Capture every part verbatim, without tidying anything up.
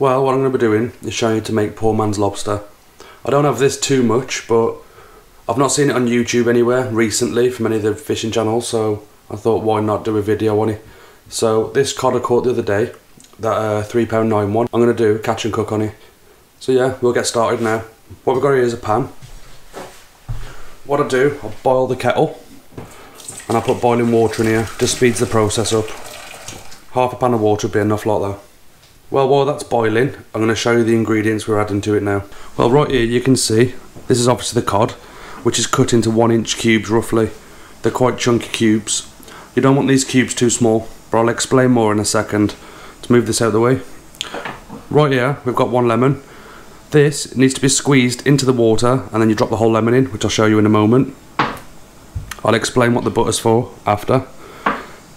Well, what I'm going to be doing is showing you to make poor man's lobster. I don't have this too much, but I've not seen it on YouTube anywhere recently from any of the fishing channels, so I thought why not do a video on it. So this cod I caught the other day, that uh, three pound nine one, I'm going to do catch and cook on it. So yeah, we'll get started now. What we've got here is a pan. What I do, I boil the kettle and I put boiling water in here, just speeds the process up. Half a pan of water would be enough lot though. Well, while that's boiling, I'm going to show you the ingredients we're adding to it now. Well, right here you can see, this is obviously the cod, which is cut into one inch cubes roughly. They're quite chunky cubes. You don't want these cubes too small, but I'll explain more in a second. Let's move this out of the way. Right here, we've got one lemon. This needs to be squeezed into the water and then you drop the whole lemon in, which I'll show you in a moment. I'll explain what the butter's for after.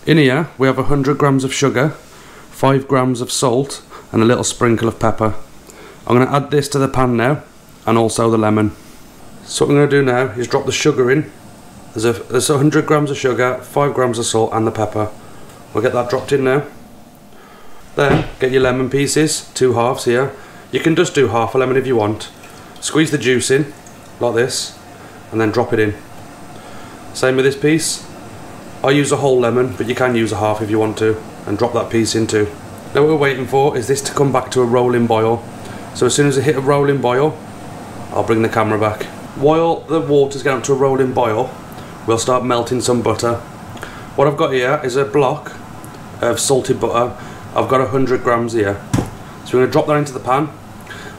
In here, we have one hundred grams of sugar, five grams of salt and a little sprinkle of pepper. I'm going to add this to the pan now and also the lemon. So what I'm going to do now is drop the sugar in. There's, a, there's one hundred grams of sugar, five grams of salt and the pepper. We'll get that dropped in now. Then get your lemon pieces, two halves here. You can just do half a lemon if you want. Squeeze the juice in, like this, and then drop it in. Same with this piece. I use a whole lemon, but you can use a half if you want to, and drop that piece in too. Now what we're waiting for is this to come back to a rolling boil. So as soon as it hit a rolling boil, I'll bring the camera back. While the water's getting up to a rolling boil, we'll start melting some butter. What I've got here is a block of salted butter. I've got one hundred grams here. So we're gonna drop that into the pan,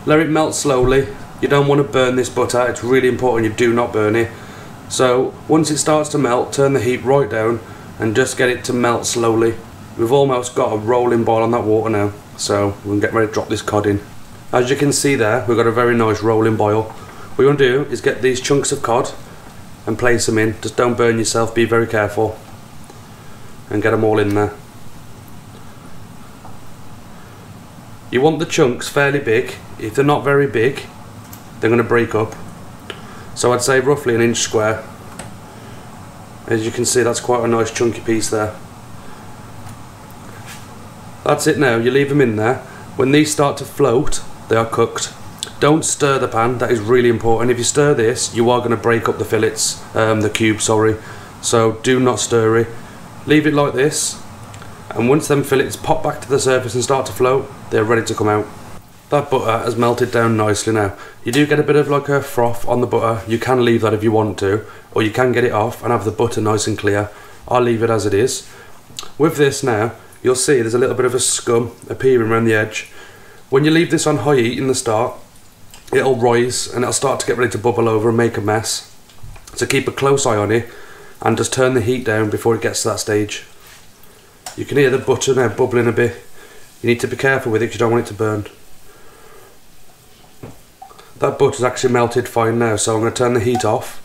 let it melt slowly. You don't wanna burn this butter, it's really important you do not burn it. So once it starts to melt, turn the heat right down and just get it to melt slowly. We've almost got a rolling boil on that water now, so we can get ready to drop this cod in. As you can see there, we've got a very nice rolling boil. What you want to do is get these chunks of cod and place them in. Just don't burn yourself, be very careful. And get them all in there. You want the chunks fairly big. If they're not very big, they're going to break up. So I'd say roughly an inch square. As you can see, that's quite a nice chunky piece there. That's it now, you leave them in there. When these start to float, they are cooked. Don't stir the pan, that is really important. If you stir this, you are going to break up the fillets, um, the cubes, sorry. So do not stir it. Leave it like this, and once them fillets pop back to the surface and start to float, they're ready to come out. That butter has melted down nicely now. You do get a bit of like a froth on the butter. You can leave that if you want to, or you can get it off and have the butter nice and clear. I'll leave it as it is. With this now, you'll see there's a little bit of a scum appearing around the edge. When you leave this on high heat in the start, it'll rise and it'll start to get ready to bubble over and make a mess. So keep a close eye on it and just turn the heat down before it gets to that stage. You can hear the butter now bubbling a bit. You need to be careful with it because you don't want it to burn. That butter's actually melted fine now, so I'm going to turn the heat off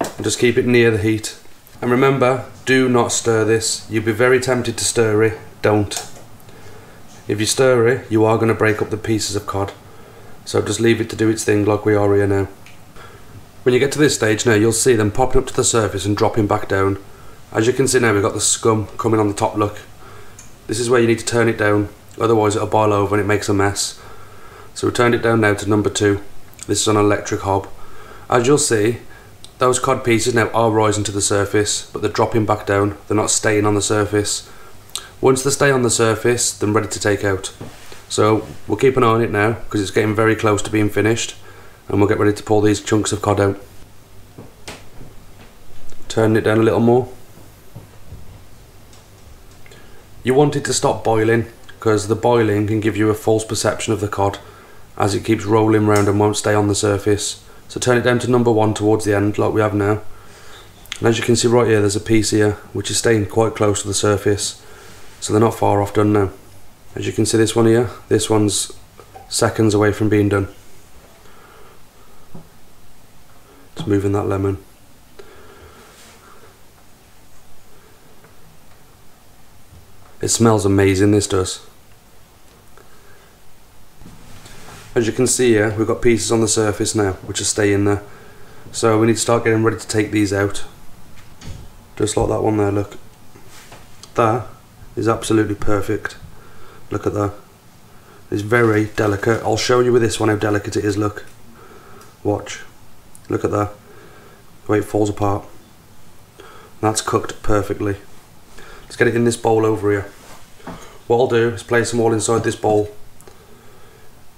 and just keep it near the heat. And remember, do not stir this. You'll be very tempted to stir it. Don't. If you stir it, you are going to break up the pieces of cod. So just leave it to do its thing like we are here now. When you get to this stage now, you'll see them popping up to the surface and dropping back down. As you can see now, we've got the scum coming on the top, look. This is where you need to turn it down. Otherwise it'll boil over and it makes a mess. So we turned it down now to number two. This is on an electric hob. As you'll see, those cod pieces now are rising to the surface, but they're dropping back down. They're not staying on the surface. Once they stay on the surface, they're ready to take out. So we'll keep an eye on it now because it's getting very close to being finished, and we'll get ready to pull these chunks of cod out. Turn it down a little more. You want it to stop boiling, because the boiling can give you a false perception of the cod as it keeps rolling round and won't stay on the surface. So turn it down to number one towards the end like we have now. And as you can see right here, there's a piece here which is staying quite close to the surface, so they're not far off done now. As you can see, this one here, this one's seconds away from being done. Just moving that lemon. It smells amazing, this does. As you can see here, we've got pieces on the surface now which are staying there. So we need to start getting ready to take these out. Just like that one there, look. That is absolutely perfect. Look at that. It's very delicate. I'll show you with this one how delicate it is. Look. Watch. Look at that. The way it falls apart. That's cooked perfectly. Let's get it in this bowl over here. What I'll do is place them all inside this bowl.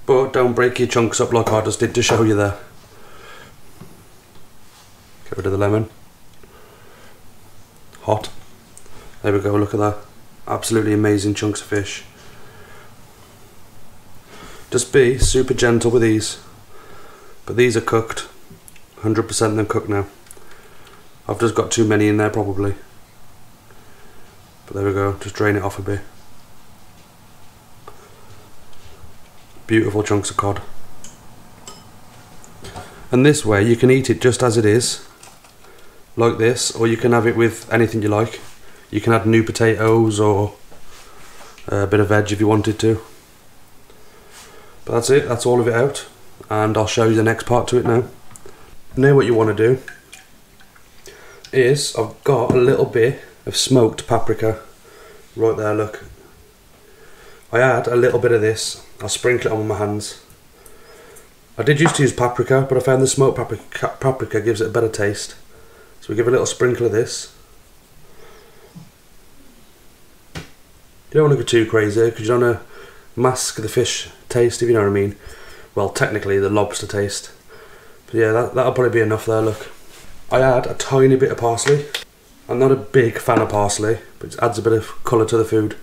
But don't break your chunks up like I just did to show you there. Get rid of the lemon. Hot. There we go, look at that. Absolutely amazing chunks of fish. Just be super gentle with these. But these are cooked. one hundred percent of them cooked now. I've just got too many in there probably. But there we go, just drain it off a bit. Beautiful chunks of cod. And this way you can eat it just as it is. Like this, or you can have it with anything you like. You can add new potatoes or a bit of veg if you wanted to. But that's it, that's all of it out, and I'll show you the next part to it now. Now what you want to do is, I've got a little bit of smoked paprika right there, look. I add a little bit of this, I sprinkle it on with my hands. I did used to use paprika, but I found the smoked paprika, paprika gives it a better taste. So we give a little sprinkle of this. You don't want to go too crazy because you don't want to mask the fish taste, if you know what I mean. Well, technically the lobster taste. But yeah, that, that'll probably be enough there, look. I add a tiny bit of parsley. I'm not a big fan of parsley, but it adds a bit of colour to the food.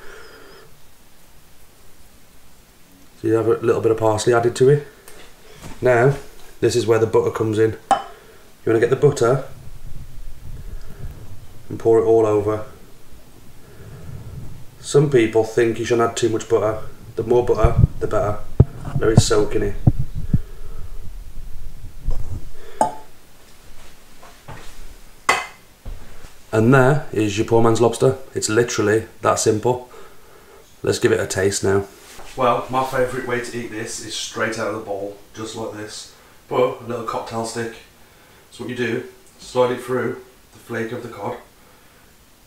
So you have a little bit of parsley added to it. Now, this is where the butter comes in. You want to get the butter and pour it all over. Some people think you shouldn't add too much butter. The more butter, the better. There is soak in it. And there is your poor man's lobster. It's literally that simple. Let's give it a taste now. Well, my favourite way to eat this is straight out of the bowl, just like this. But a little cocktail stick. So what you do, slide it through the flake of the cod.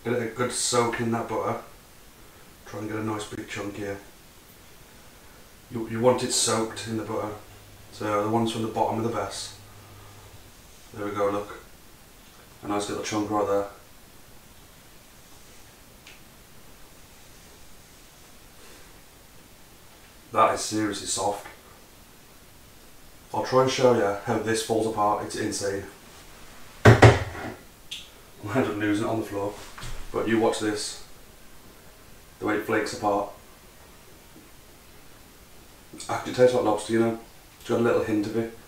Get it a good soak in that butter. Try and get a nice big chunk here. You, you want it soaked in the butter. So the ones from the bottom are the best. There we go, look. A nice little chunk right there. That is seriously soft. I'll try and show you how this falls apart. It's insane. I'll end up losing it on the floor. But you watch this. The way it flakes apart. It actually tastes like lobster, you know. It's got a little hint of it.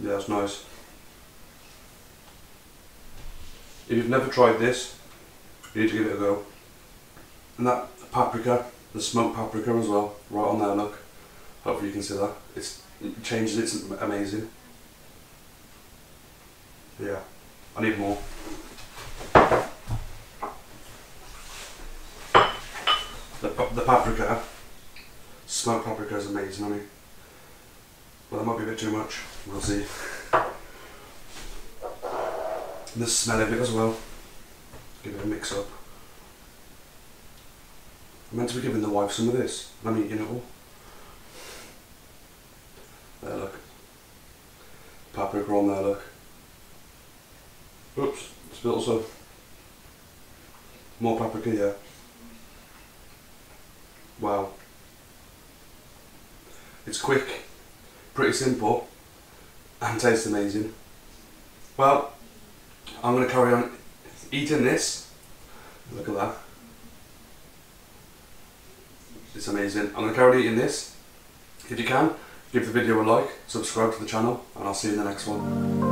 Yeah, that's nice. If you've never tried this, you need to give it a go. And that paprika, the smoked paprika as well, right on there, look. Hopefully you can see that. It's, it changes, it's amazing. Yeah, I need more. The, the paprika, smoked paprika is amazing, I mean. Well, that might be a bit too much, we'll see. And the smell of it as well. Give it a mix up. I'm meant to be giving the wife some of this, and I'm eating it all. There, look. Paprika on there, look. Oops, spilled some. More paprika, yeah. Wow. It's quick, pretty simple, and tastes amazing. Well, I'm going to carry on eating this. Look at that. It's amazing. I'm going to carry on eating this. If you can, give the video a like, subscribe to the channel, and I'll see you in the next one.